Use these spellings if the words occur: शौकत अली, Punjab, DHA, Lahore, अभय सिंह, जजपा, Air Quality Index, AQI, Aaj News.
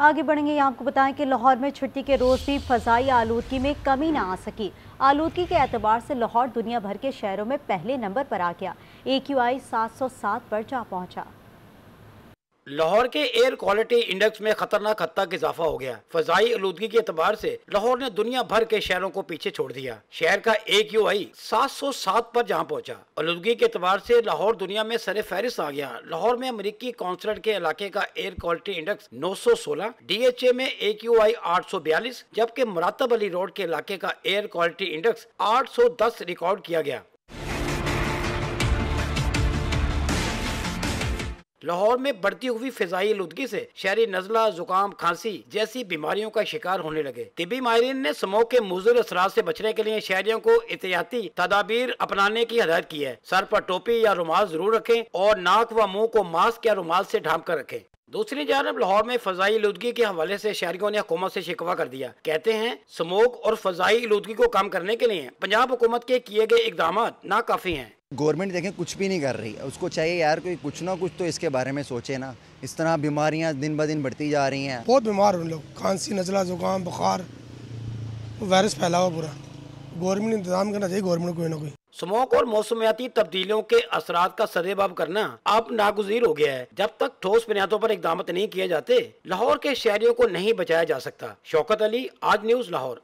आगे बढ़ेंगे। यहाँ आपको बताएं कि लाहौर में छुट्टी के रोज़ भी फ़ज़ाई आलूदगी में कमी ना आ सकी। आलूदगी के एतबार से लाहौर दुनिया भर के शहरों में पहले नंबर पर आ गया। AQI 707 पर जा पहुँचा। लाहौर के एयर क्वालिटी इंडेक्स में खतरनाक हद तक इजाफा हो गया। फ़ज़ाई आलूदगी के एतबार से लाहौर ने दुनिया भर के शहरों को पीछे छोड़ दिया। शहर का AQI 707 पर जहाँ पहुँचा। आलूदगी के एतबार से लाहौर दुनिया में सरे फहरिस्त आ गया। लाहौर में अमरीकी कौंसलेट के इलाके का एयर क्वालिटी इंडेक्स 916, DHA में AQI 842, जबकि मरात अली रोड के इलाके का एयर क्वालिटी इंडेक्स 810 रिकॉर्ड किया गया। लाहौर में बढ़ती हुई फ़िज़ाई आलूदगी से शहरी नज़ला, जुकाम, खांसी जैसी बीमारियों का शिकार होने लगे। तिब्बी माहिरीन ने स्मोक के मुज़र असरात से बचने के लिए शहरियों को एहतियाती तदाबीर अपनाने की हिदायत की है। सर पर टोपी या रुमाल जरूर रखें और नाक व मुंह को मास्क या रुमाल से ढांप कर रखें। दूसरी जानब लाहौर में फ़ज़ाई आलूदगी के हवाले से शहरियों ने हुकूमत से शिकवा कर दिया। कहते हैं स्मोक और फ़ज़ाई आलूदगी को कम करने के लिए पंजाब हुकूमत के किए गए इकदाम नाकाफ़ी हैं। गवर्नमेंट देखें कुछ भी नहीं कर रही। उसको चाहिए यार कोई कुछ ना कुछ तो इसके बारे में सोचे ना। इस तरह बीमारियाँ दिन ब दिन बढ़ती जा रही हैं। बहुत बीमार हुए लोग, खांसी, नज़ला, जुकाम, बुखार, वायरस फैला हुआ पूरा। गवर्नमेंट इंतजाम करना चाहिए, गवर्नमेंट कोई ना कोई। स्मोक और मौसमियाती तब्दीलियों के असरात का सर्वेबाब करना अब नागुज़ीर हो गया है। जब तक ठोस बुनियादों पर इक़दाम नहीं किए जाते लाहौर के शहरियों को नहीं बचाया जा सकता। शौकत अली, आज न्यूज़, लाहौर।